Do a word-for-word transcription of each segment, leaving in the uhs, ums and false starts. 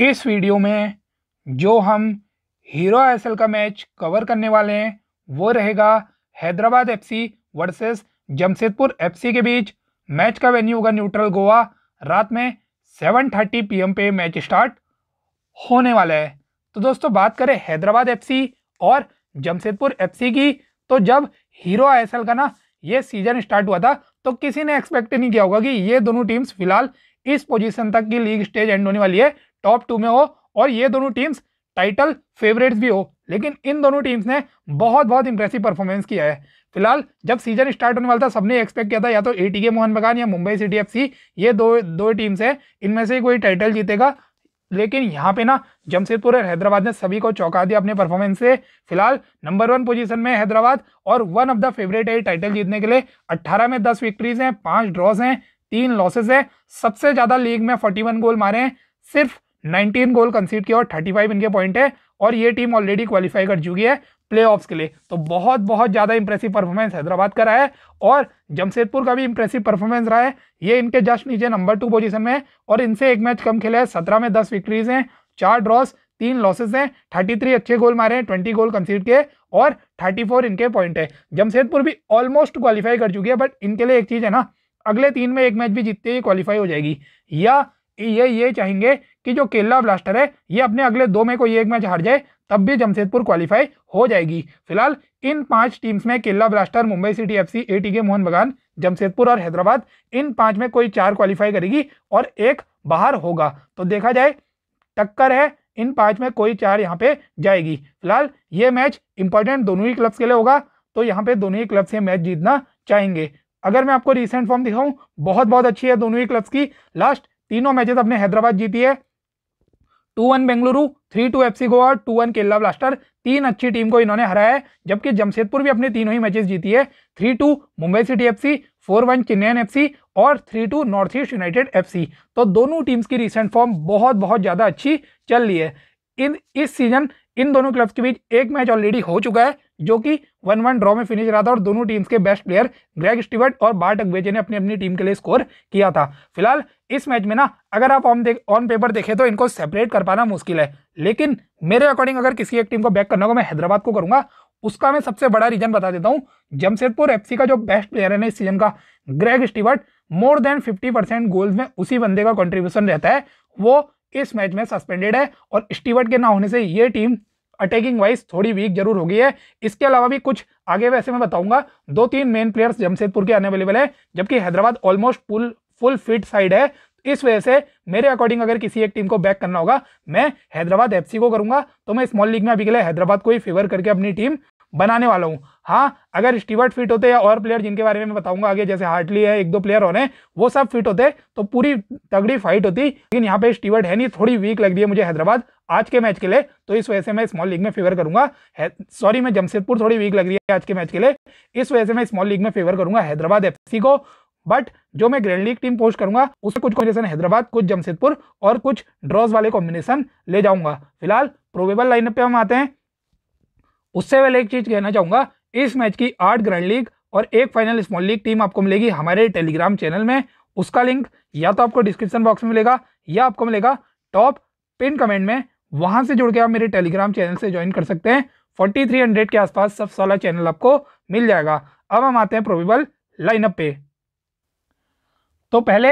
इस वीडियो में जो हम हीरो आईएसएल का मैच कवर करने वाले हैं वो रहेगा Hyderabad FC versus Jamshedpur FC के बीच। मैच का वेन्यू होगा न्यूट्रल गोवा। रात में साढ़े सात पीएम पे मैच स्टार्ट होने वाला है। तो दोस्तों बात करें हैदराबाद एफसी और जमशेदपुर एफसी की, तो जब हीरो आईएसएल का ना ये सीजन स्टार्ट हुआ था तो किसी ने एक्सपेक्ट नहीं किया होगा कि ये दोनों टीम्स फिलहाल इस पोजीशन तक की लीग स्टेज एंड होने वाली है, टॉप टू में हो और ये दोनों टीम्स टाइटल फेवरेट्स भी हो। लेकिन इन दोनों टीम्स ने बहुत बहुत इंप्रेसिव परफॉर्मेंस किया है। फिलहाल जब सीजन स्टार्ट होने वाला था सबने एक्सपेक्ट किया था या तो एटीके मोहन बगान या मुंबई सिटी एफसी, ये दो दो टीम्स हैं, इनमें से कोई टाइटल जीतेगा। लेकिन यहाँ पे ना जमशेदपुर और हैदराबाद ने सभी को चौंका दिया अपने परफॉर्मेंस से। फिलहाल नंबर वन पोजीशन में हैदराबाद और वन ऑफ द फेवरेट है टाइटल जीतने के लिए। अठारह में दस विक्ट्रीज हैं, पांच ड्रॉज हैं, तीन लॉसेस हैं। सबसे ज़्यादा लीग में इकतालीस गोल मारे हैं, सिर्फ उन्नीस गोल कंसीड किए और पैंतीस इनके पॉइंट है। और ये टीम ऑलरेडी क्वालिफाई कर चुकी है प्लेऑफ्स के लिए। तो बहुत बहुत ज़्यादा इंप्रेसिव परफॉर्मेंस हैदराबाद का रहा है और जमशेदपुर का भी इंप्रेसिव परफॉर्मेंस रहा है। ये इनके जस्ट नीचे नंबर टू पोजीशन में है और इनसे एक मैच कम खेला है। सत्रह में दस विक्ट्रीज हैं, चार ड्रॉस, तीन लॉसेस हैं, तैंतीस अच्छे गोल मारे हैं, बीस गोल कंसीड किए और चौंतीस इनके पॉइंट है। जमशेदपुर भी ऑलमोस्ट क्वालिफाई कर चुकी है, बट इनके लिए एक चीज़ है ना, अगले तीन में एक मैच भी जीतते ही क्वालिफाई हो जाएगी। या ये ये चाहेंगे कि जो केरला ब्लास्टर है ये अपने अगले दो में कोई एक मैच हार जाए, तब भी जमशेदपुर क्वालिफाई हो जाएगी। फिलहाल इन पांच टीम्स में Kerala blaster, Mumbai city FC, ATK Mohan Bagan, Jamshedpur और हैदराबाद, इन पांच में कोई चार क्वालिफाई करेगी और एक बाहर होगा। तो देखा जाए टक्कर है, इन पांच में कोई चार यहाँ पे जाएगी। फिलहाल ये मैच इंपॉर्टेंट दोनों ही क्लब्स के लिए होगा, तो यहाँ पे दोनों ही क्लब से मैच जीतना चाहेंगे। अगर मैं आपको रिसेंट फॉर्म दिखाऊं, बहुत बहुत अच्छी है दोनों ही क्लब्स की। लास्ट तीनों मैचेस अपने हैदराबाद जीती है, two one Bengaluru, three two FC Goa, two one Kerala Blaster. तीन अच्छी टीम को इन्होंने हराया है। जबकि जमशेदपुर भी अपने तीनों ही मैचेस जीती है, three two Mumbai city FC, four one Chennaiyin FC और three two North East United FC. तो दोनों टीम्स की रिसेंट फॉर्म बहुत बहुत ज़्यादा अच्छी चल रही है। इन इस सीजन इन दोनों क्लब्स के बीच एक मैच ऑलरेडी हो चुका है जो कि वन वन ड्रॉ में फिनिश रहा था और दोनों टीम्स के बेस्ट प्लेयर ग्रेग स्टीवर्ट और बार बेजे ने अपनी अपनी टीम के लिए स्कोर किया था। फिलहाल इस मैच में ना अगर आप ऑन देख ऑन पेपर देखें तो इनको सेपरेट कर पाना मुश्किल है, लेकिन मेरे अकॉर्डिंग अगर किसी एक टीम को बैक करना होगा मैं हैदराबाद को करूंगा। उसका मैं सबसे बड़ा रीजन बता देता हूँ, जमशेदपुर एफसी का जो बेस्ट प्लेयर है ना इस सीजन का Greg Stewart, more than fifty percent goals में उसी बंदे का कॉन्ट्रीब्यूशन रहता है। वो इस मैच में सस्पेंडेड है और स्टीवर्ट के ना होने से ये टीम अटैकिंग वाइज थोड़ी वीक जरूर हो गई है। इसके अलावा भी कुछ आगे वैसे मैं बताऊंगा, दो तीन मेन प्लेयर्स जमशेदपुर के अवेलेबल है, जबकि Hyderabad almost full full fit side है। इस वजह से मेरे अकॉर्डिंग अगर किसी एक टीम को बैक करना होगा मैं हैदराबाद एफसी को करूंगा। तो मैं स्मॉल लीग में अभी के लिए हैदराबाद को ही फेवर करके अपनी टीम बनाने वाला हूँ। हाँ, अगर स्टीवर्ट फिट होते या और प्लेयर जिनके बारे में मैं बताऊंगा आगे, जैसे हार्टली है, एक दो प्लेयर और हैं, वो सब फिट होते तो पूरी तगड़ी फाइट होती, लेकिन यहाँ पे स्टीवर्ट है नहीं, थोड़ी वीक लग रही है मुझे हैदराबाद आज के मैच के लिए। तो इस वजह से मैं स्मॉल लीग में फेवर करूंगा, सॉरी मैं जमशेदपुर थोड़ी वीक लग रही है आज के मैच के लिए, इस वजह से मैं स्मॉल लीग में फेवर करूंगा हैदराबाद एफसी को। बट जो मैं ग्रैंड लीग टीम पोस्ट करूंगा उसमें कुछ कॉम्बिनेशन हैदराबाद, कुछ जमशेदपुर और कुछ ड्रॉज वाले कॉम्बिनेशन ले जाऊंगा। फिलहाल प्रोबेबल लाइनअप पे हम आते हैं। उससे पहले एक चीज़ कहना चाहूँगा, इस मैच की आठ ग्रैंड लीग और एक फाइनल स्मॉल लीग टीम आपको मिलेगी हमारे टेलीग्राम चैनल में। उसका लिंक या तो आपको डिस्क्रिप्शन बॉक्स में मिलेगा या आपको मिलेगा टॉप पिन कमेंट में। वहाँ से जुड़ के आप मेरे टेलीग्राम चैनल से ज्वाइन कर सकते हैं। फोर्टी थ्री हंड्रेड के आसपास सब साला चैनल आपको मिल जाएगा। अब हम आते हैं प्रोबेबल लाइनअप पे। तो पहले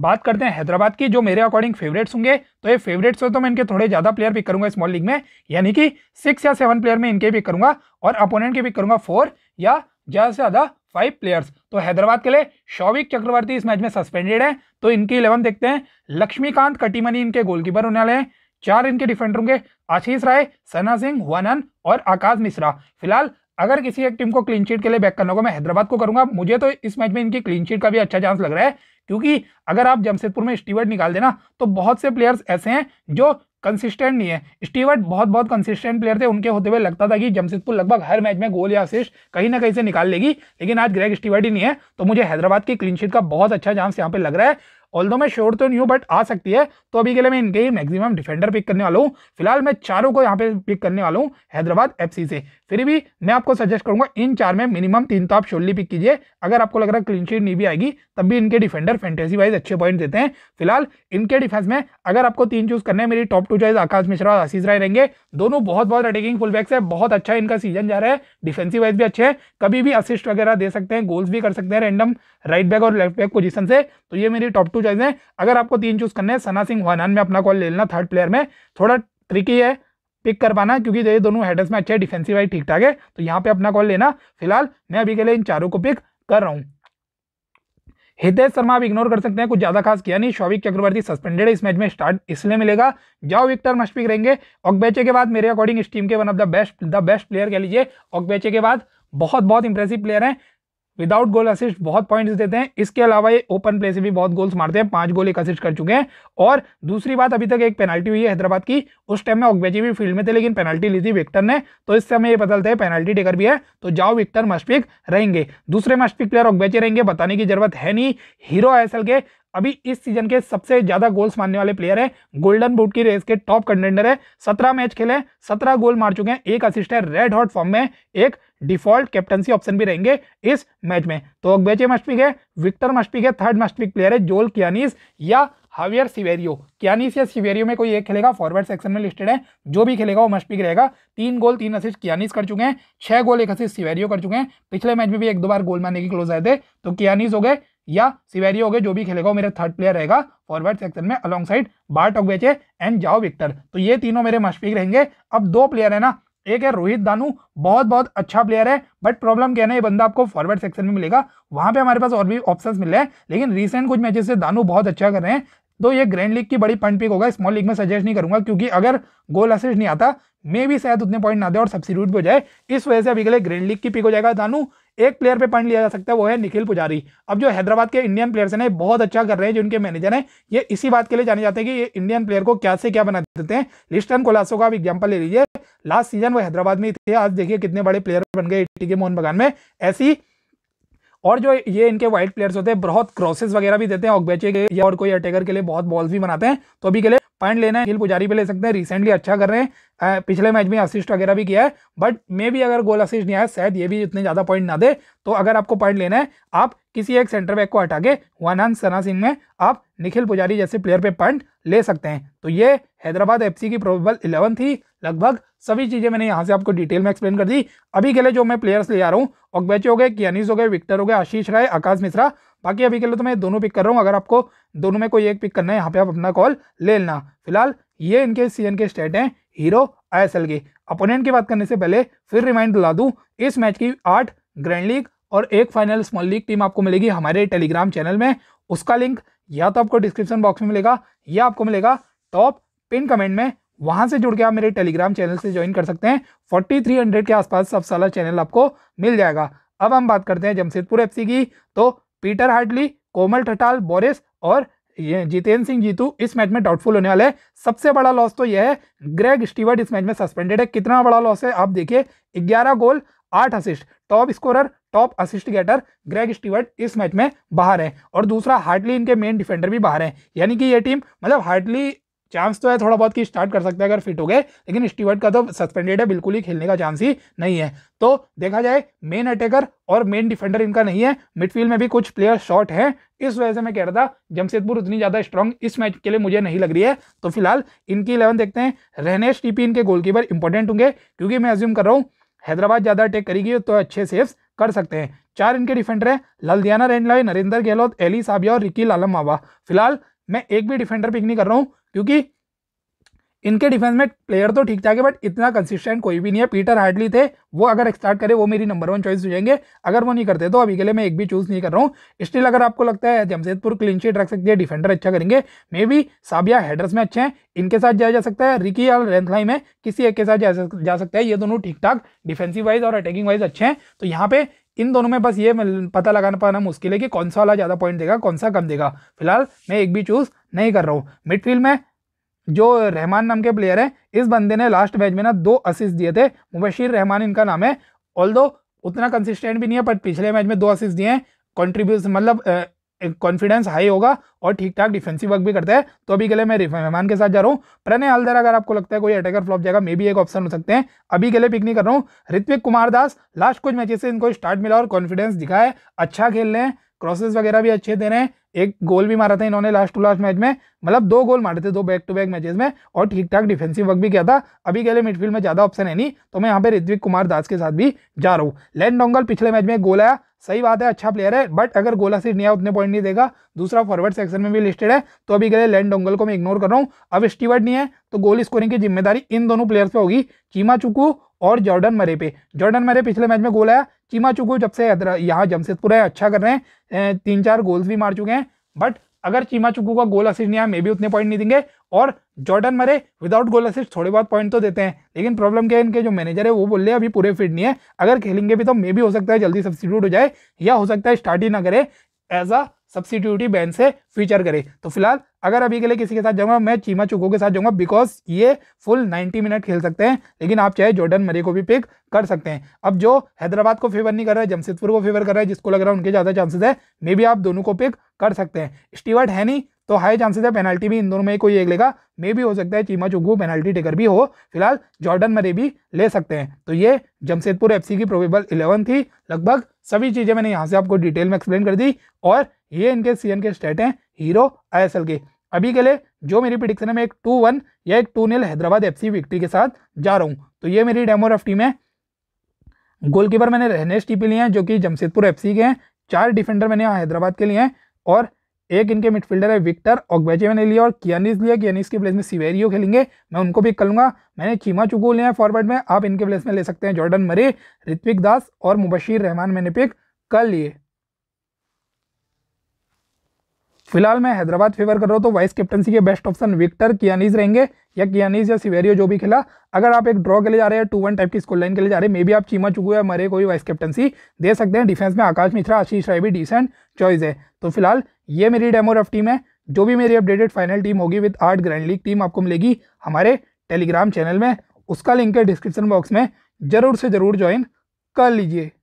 बात करते हैं हैदराबाद की, जो मेरे अकॉर्डिंग फेवरेट्स होंगे। तो ये फेवरेट्स हो तो मैं इनके थोड़े ज़्यादा प्लेयर पिक करूंगा स्मॉल लीग में, यानी कि सिक्स या सेवन प्लेयर में इनके पिक करूंगा और अपोनेंट के पिक करूंगा फोर या ज़्यादा से ज़्यादा फाइव प्लेयर्स। तो हैदराबाद के लिए शौविक चक्रवर्ती इस मैच में सस्पेंडेड है, तो इनकी इलेवन देखते हैं। लक्ष्मीकांत कटिमिनी इनके गोलकीपर होने वाले हैं, चार इनके डिफेंडर होंगे, आशीष राय, सना सिंह, वानन और आकाश मिश्रा। फिलहाल अगर किसी एक टीम को क्लीन शीट के लिए बैक करना होगा मैं हैदराबाद को करूंगा। मुझे तो इस मैच में इनकी क्लीन शीट का भी अच्छा चांस लग रहा है, क्योंकि अगर आप जमशेदपुर में स्टीवर्ट निकाल देना तो बहुत से प्लेयर्स ऐसे हैं जो कंसिस्टेंट नहीं है। स्टीवर्ट बहुत बहुत कंसिस्टेंट प्लेयर थे, उनके होते हुए लगता था कि जमशेदपुर लगभग हर मैच में गोल या असिस्ट कहीं ना कहीं से निकाल लेगी, लेकिन आज ग्रेग स्टीवर्ट ही नहीं है। तो मुझे हैदराबाद की क्लीन शीट का बहुत अच्छा चांस यहाँ पे लग रहा है। ऑल्दो मैं श्योर तो नहीं हूँ बट आ सकती है, तो अभी के लिए मैं इनके ही मैक्सिमम डिफेंडर पिक करने वाला हूँ। फिलहाल मैं चारों को यहाँ पे पिक करने वाला हूँ हैदराबाद एफसी से। फिर भी मैं आपको सजेस्ट करूंगा इन चार में मिनिमम तीन तो आप श्योरली पिक कीजिए। अगर आपको लग रहा है क्लीन शीट नहीं भी आएगी तब भी इनके डिफेंडर फैंटेसी वाइज अच्छे पॉइंट देते हैं। फिलहाल इनके डिफेंस में अगर आपको तीन चूज करने हैं, मेरी top two choice Akash Mishra और आशीष राय रहेंगे। दोनों बहुत बहुत अटैकिंग फुलबैक्स है, बहुत अच्छा इनका सीजन जा रहा है, डिफेंसिव वाइज भी अच्छे हैं, कभी भी असिस्ट वगैरह दे सकते हैं, गोल्स भी कर सकते हैं रैंडम राइट बैक और लेफ्ट बैक पोजीशन से। तो ये मेरी टॉप टू चॉइस है। अगर आपको तीन चूज करने हैं, सना सिंह वानान में अपना कॉल ले लेना, थर्ड प्लेयर में थोड़ा ट्रिकी है पिक कर पाना क्योंकि ये दोनों हेडर्स में अच्छे डिफेंसिव वाइज ठीक ठाक है, तो यहाँ पे अपना कॉल लेना। फिलहाल मैं अभी के लिए इन चारों को पिक कर रहा हूँ। हितेश शर्मा आप इग्नोर कर सकते हैं, कुछ ज्यादा खास किया नहीं। शौविक चक्रवर्ती सस्पेंडेड है, इस मैच में स्टार्ट इसलिए मिलेगा। जाओ विक्टर मस्ट पिक रहेंगे। ओग्बेचे के बाद मेरे अकॉर्डिंग इस टीम के one of the best the best player कह लीजिए। ओग्बेचे के बाद बहुत बहुत इंप्रेसिव प्लेयर हैं, विदाउट गोल असिस्ट बहुत पॉइंट्स देते हैं। इसके अलावा ये ओपन प्ले से भी बहुत गोल्स मारते हैं, पांच गोल एक असिस्ट कर चुके हैं। और दूसरी बात, अभी तक एक पेनल्टी हुई है हैदराबाद की, उस टाइम में ओग्बेचे भी फील्ड में थे लेकिन पेनल्टी ली थी विक्टर ने, तो इससे हमें ये पता चलता है पेनल्टी टेकर भी है। तो जाओ विक्टर मस्ट पिक रहेंगे। दूसरे मस्ट पिक प्लेयर ओग्बेचे रहेंगे, बताने की जरूरत है नहीं। हीरो आईएसएल के अभी इस सीजन के सबसे ज़्यादा गोल्स मारने वाले प्लेयर है, गोल्डन बूट की रेस के टॉप कंटेंडर है, सत्रह मैच खेले सत्रह गोल मार चुके हैं, एक असिस्ट है, रेड हॉट फॉर्म में। एक डिफॉल्ट कैप्टनसी ऑप्शन भी रहेंगे इस मैच में। तो ओग्बेचे मस्ट पिक है, विक्टर मस्ट पिक है, थर्ड मस्ट पिक प्लेयर है जोएल कियानीज या हावियर सिवेरियो। कियानीज या सिवेरियो में कोई एक खेलेगा, फॉरवर्ड सेक्शन में लिस्टेड है, जो भी खेलेगा वो मस्ट पिक रहेगा। तीन गोल तीन असिस्ट कियानीज कर चुके हैं, छह गोल एक असिस्ट सिवेरियो कर चुके हैं, पिछले मैच में भी एक दो बार गोल मारने के क्लोज आए थे। तो कियानीज हो गए या सिवेरियो हो गए, जो भी खेलेगा वो मेरा थर्ड प्लेयर रहेगा फॉरवर्ड सेक्शन में, alongside bar Ogbeche and Joao Victor. तो ये तीनों मेरे मस्ट पिक रहेंगे। अब दो प्लेयर है ना, एक है रोहित दानु, बहुत बहुत अच्छा प्लेयर है बट प्रॉब्लम क्या है ना, ये बंदा आपको फॉरवर्ड सेक्शन में मिलेगा, वहाँ पे हमारे पास और भी ऑप्शंस मिले हैं लेकिन रीसेंट कुछ मैचेस से दानु बहुत अच्छा कर रहे हैं। तो ये ग्रैंड लीग की बड़ी पॉइंट पिक होगा, स्मॉल लीग में सजेस्ट नहीं करूंगा क्योंकि अगर गोल असिस्ट नहीं आता मे भी शायद उतने पॉइंट ना दे और सब्सिट्यूट भी हो जाए, इस वजह से अभी के लिए ग्रैंड लीग की पिक हो जाएगा दानु। एक प्लेयर पे पॉइंट लिया जा सकता है, वो है निखिल पुजारी। अब जो हैदराबाद के इंडियन प्लेयर्स हैं ना, बहुत अच्छा कर रहे हैं, जो उनके मैनेजर हैं ये इसी बात के लिए जाने जाते हैं कि ये इंडियन प्लेयर को क्या से क्या बना देते हैं। लिस्टन कोलासो का आप एग्जाम्पल ले लीजिए, लास्ट सीजन वो हैदराबाद में थे, आज देखिए कितने बड़े प्लेयर बन गए एटीके मोहन बगान में। ऐसी और जो ये इनके वाइड प्लेयर्स होते हैं बहुत क्रॉसेस वगैरह भी देते हैं, ओग्बेचे के या और कोई अटैकर के लिए बहुत बॉल्स भी बनाते हैं। तो अभी के लिए पॉइंट लेना है, हिल पुजारी पे ले सकते हैं, रिसेंटली अच्छा कर रहे हैं, पिछले मैच में असिस्ट वगैरह भी किया है बट मे भी अगर गोल असिस्ट नहीं आया शायद ये भी इतने ज़्यादा पॉइंट ना दे। तो अगर आपको पॉइंट लेना है, आप किसी एक सेंटर बैक को हटा के वानान सना सिंह में आप निखिल पुजारी जैसे प्लेयर पे पॉइंट ले सकते हैं। तो ये हैदराबाद एफसी की प्रोबेबल इलेवन थी, लगभग सभी चीज़ें मैंने यहाँ से आपको डिटेल में एक्सप्लेन कर दी। अभी के लिए जो मैं प्लेयर्स ले आ रहा हूँ, ओग्बेचे हो गए, कियानीज हो गए, विक्टर हो गए, आशीष राय, आकाश मिश्रा, बाकी अभी के लिए तो मैं दोनों पिक कर रहा हूँ। अगर आपको दोनों में कोई एक पिक करना है यहाँ पे आप अपना कॉल ले लेना। फिलहाल ये इनके सीजन के स्टेट हैं हीरो आईएसएल के। अपोनेंट की बात करने से पहले फिर रिमाइंड दिला दूँ, इस मैच की आठ ग्रैंड लीग और एक फाइनल स्मॉल लीग टीम आपको मिलेगी हमारे टेलीग्राम चैनल में। उसका लिंक या तो आपको डिस्क्रिप्शन बॉक्स में मिलेगा या आपको मिलेगा टॉप पिन कमेंट में, वहाँ से जुड़ के आप मेरे टेलीग्राम चैनल से ज्वाइन कर सकते हैं। फोर्टी थ्री हंड्रेड के आसपास सब साला चैनल आपको मिल जाएगा। अब हम बात करते हैं जमशेदपुर एफसी की। तो Peter Hartley, Komal Thatal, Boris और ये जितेंद्र सिंह जीतू इस मैच में डाउटफुल होने वाले हैं। सबसे बड़ा लॉस तो यह है, ग्रेग स्टीवर्ट इस मैच में सस्पेंडेड है। कितना बड़ा लॉस है आप देखिए, ग्यारह गोल आठ assist, top scorer top assist getter Greg Stewart इस मैच में बाहर है। और दूसरा हार्टली इनके मेन डिफेंडर भी बाहर है, यानी कि ये टीम मतलब हार्टली चांस तो है थोड़ा बहुत कि स्टार्ट कर सकते हैं अगर फिट हो गए, लेकिन स्टीवर्ट का तो सस्पेंडेड है, बिल्कुल ही खेलने का चांस ही नहीं है। तो देखा जाए मेन अटैकर और मेन डिफेंडर इनका नहीं है, मिडफील्ड में भी कुछ प्लेयर शॉर्ट हैं, इस वजह से मैं कह रहा था जमशेदपुर उतनी ज़्यादा स्ट्रांग इस मैच के लिए मुझे नहीं लग रही है। तो फिलहाल इनकी इलेवन देखते हैं। रहनेश टीपी इनके गोलकीपर इंपॉर्टेंट होंगे क्योंकि मैं अज्यूम कर रहा हूँ हैदराबाद ज़्यादा अटैक करेगी तो अच्छे सेव्स कर सकते हैं। चार इनके डिफेंडर हैं, लल्दिया रैन, नरेंद्र गहलोत, एली साबिया और रिकी लालम मावा। फिलहाल मैं एक भी डिफेंडर पिक नहीं कर रहा हूँ क्योंकि इनके डिफेंस में प्लेयर तो ठीक ठाक है बट इतना कंसिस्टेंट कोई भी नहीं है। पीटर हार्टली थे, वो अगर स्टार्ट करे वो मेरी नंबर वन चॉइस हो जाएंगे, अगर वो नहीं करते तो अभी के लिए मैं एक भी चूज़ नहीं कर रहा हूँ। स्टिल अगर आपको लगता है जमशेदपुर क्लीन शीट रख सकती है, डिफेंडर अच्छा करेंगे, मे बी साबिया हेडर्स में अच्छे हैं, इनके साथ जाया जा सकता है, रिकी और रेंथलाई में किसी एक के साथ जा सकता है, ये दोनों ठीक ठाक डिफेंसिव वाइज और अटैकिंग वाइज अच्छे हैं। तो यहाँ पे इन दोनों में बस ये पता लगाना पाना मुश्किल है कि कौन सा वाला ज़्यादा पॉइंट देगा कौन सा कम देगा। फिलहाल मैं एक भी चूज़ नहीं कर रहा हूँ। मिडफील्ड में जो रहमान नाम के प्लेयर हैं, इस बंदे ने लास्ट मैच में ना दो असिस्ट दिए थे, मुबशीर रहमान इनका नाम है, ऑल्दो उतना कंसिस्टेंट भी नहीं है बट पिछले मैच में दो असिस्ट दिए हैं, कॉन्ट्रीब्यूशन मतलब कॉन्फिडेंस हाई होगा और ठीक ठाक डिफेंसिव वर्क भी करता है। तो अभी के लिए मैं रहमान के साथ जा रहा हूँ। प्रणय हल्दर अगर आपको लगता है कोई अटैकर फ्लॉप जाएगा मे भी एक ऑप्शन हो सकते हैं, अभी के लिए पिक नहीं कर रहा हूँ। ऋत्विक कुमार दास लास्ट कुछ मैचेस से इनको स्टार्ट मिला और कॉन्फिडेंस दिखा है, अच्छा खेल रहे हैं, क्रॉसेस वगैरह भी अच्छे दे रहे हैं, एक गोल भी मारा था इन्होंने लास्ट टू लास्ट मैच में, मतलब दो गोल मारे थे दो बैक टू बैक मैचेस में और ठीक ठाक डिफेंसिव वर्क भी किया था। अभी के लिए मिडफील्ड में ज़्यादा ऑप्शन है नहीं, तो मैं यहाँ पे ऋत्विक कुमार दास के साथ भी जा रहा हूँ। लैंड डोंगल पिछले मैच में गोल आया, सही बात है, अच्छा प्लेयर है, बट अगर गोला सीट नहीं आया उतने पॉइंट नहीं देगा। दूसरा फॉरवर्ड सेक्शन में भी लिस्टेड है, तो अभी के लिए लैंड डोंगल को मैं इग्नोर कर रहा हूँ। अब स्टीवर्ट नहीं है तो गोल स्कोरिंग की जिम्मेदारी इन दोनों प्लेयर्स पर होगी, चीमा चुकू और जॉर्डन मरे पे। जॉर्डन मरे पिछले मैच में गोल आया, चीमा चुकू जब से यहाँ जमशेदपुर है अच्छा कर रहे हैं, तीन चार गोल्स भी मार चुके हैं, बट अगर चीमा चुकू का गोल असिस्ट नहीं आया मे भी उतने पॉइंट नहीं देंगे। और Jordan Murray without goal assist थोड़े बहुत पॉइंट तो देते हैं, लेकिन प्रॉब्लम क्या है, इनके जो मैनेजर है वो बोल रहे हैं अभी पूरे फिट नहीं है, अगर खेलेंगे भी तो मे भी हो सकता है जल्दी सब्स्टिट्यूट हो जाए या हो सकता है स्टार्ट ही ना करे, एज अ सब्स्टिट्यूटी बैन से फीचर करे। तो फिलहाल अगर अभी के लिए किसी के साथ जाऊंगा मैं चीमा चुकू के साथ जाऊंगा, बिकॉज ये फुल नब्बे मिनट खेल सकते हैं, लेकिन आप चाहे जॉर्डन मरे को भी पिक कर सकते हैं। अब जो हैदराबाद को फेवर नहीं कर रहा है जमशेदपुर को फेवर कर रहा है, जिसको लग रहा है उनके ज़्यादा चांसेस है, मे भी आप दोनों को पिक कर सकते हैं। स्टीवर्ट है नहीं तो हाई चांसेस है पेनल्टी भी इन दोनों में कोई एक लेगा, मे भी हो सकता है चीमा चुकू पेनल्टी टेकर भी हो, फिलहाल जॉर्डन मरे भी ले सकते हैं। तो ये जमशेदपुर एफसी की प्रोबेबल इलेवन थी, लगभग सभी चीज़ें मैंने यहाँ से आपको डिटेल में एक्सप्लेन कर दी और ये इनके सीजन के स्टेट हैं हीरो आईएसएल के। अभी के लिए जो मेरी प्रेडिक्शन है मैं एक टू वन या एक two nil Hyderabad FC victory के साथ जा रहा हूँ। तो ये मेरी डेमो रफ टीम है। गोलकीपर मैंने रहनेश टीपी लिए हैं जो कि जमशेदपुर एफसी के हैं, चार डिफेंडर मैंने यहाँ हैदराबाद के लिए हैं और एक इनके मिडफील्डर है विक्टर, ओग्बेचे मैंने लिया और कियानीज लिया, कियानीज के प्लेस में सिवेरियो खेलेंगे, मैं उनको पिक कर लूँगा। मैंने चीमा चुकू लिया है फॉरवर्ड में, आप इनके प्लेस में ले सकते हैं जॉर्डन मरे, ऋत्विक दास और मुबशीर रहमान मैंने पिक कर लिए। फिलहाल मैं हैदराबाद फेवर कर रहा हूँ, तो वाइस कैप्टनसी के बेस्ट ऑप्शन विक्टर, कियानीज रहेंगे या कियानीज या सिवेरियो जो भी खेला। अगर आप एक ड्रॉ के लिए जा रहे हैं, टू वन टाइप की स्कोर लाइन के लिए जा रहे हैं, मे भी आप चीमा चुकू या मरे कोई वाइस कैप्टनसी दे सकते हैं। डिफेंस में आकाश मिश्रा, आशीष राय भी डिसेंट चॉइस है। तो फिलहाल ये मेरी डेमो रफ टीम है। जो भी मेरी अपडेटेड फाइनल टीम होगी विद आठ ग्रैंड लीग टीम आपको मिलेगी हमारे टेलीग्राम चैनल में, उसका लिंक है डिस्क्रिप्शन बॉक्स में, जरूर से ज़रूर ज्वाइन कर लीजिए।